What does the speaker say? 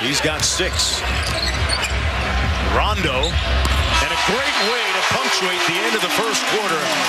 He's got 6. Rondo, and a great way to punctuate the end of the first quarter.